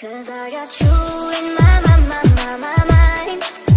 'Cause I got you in my mind.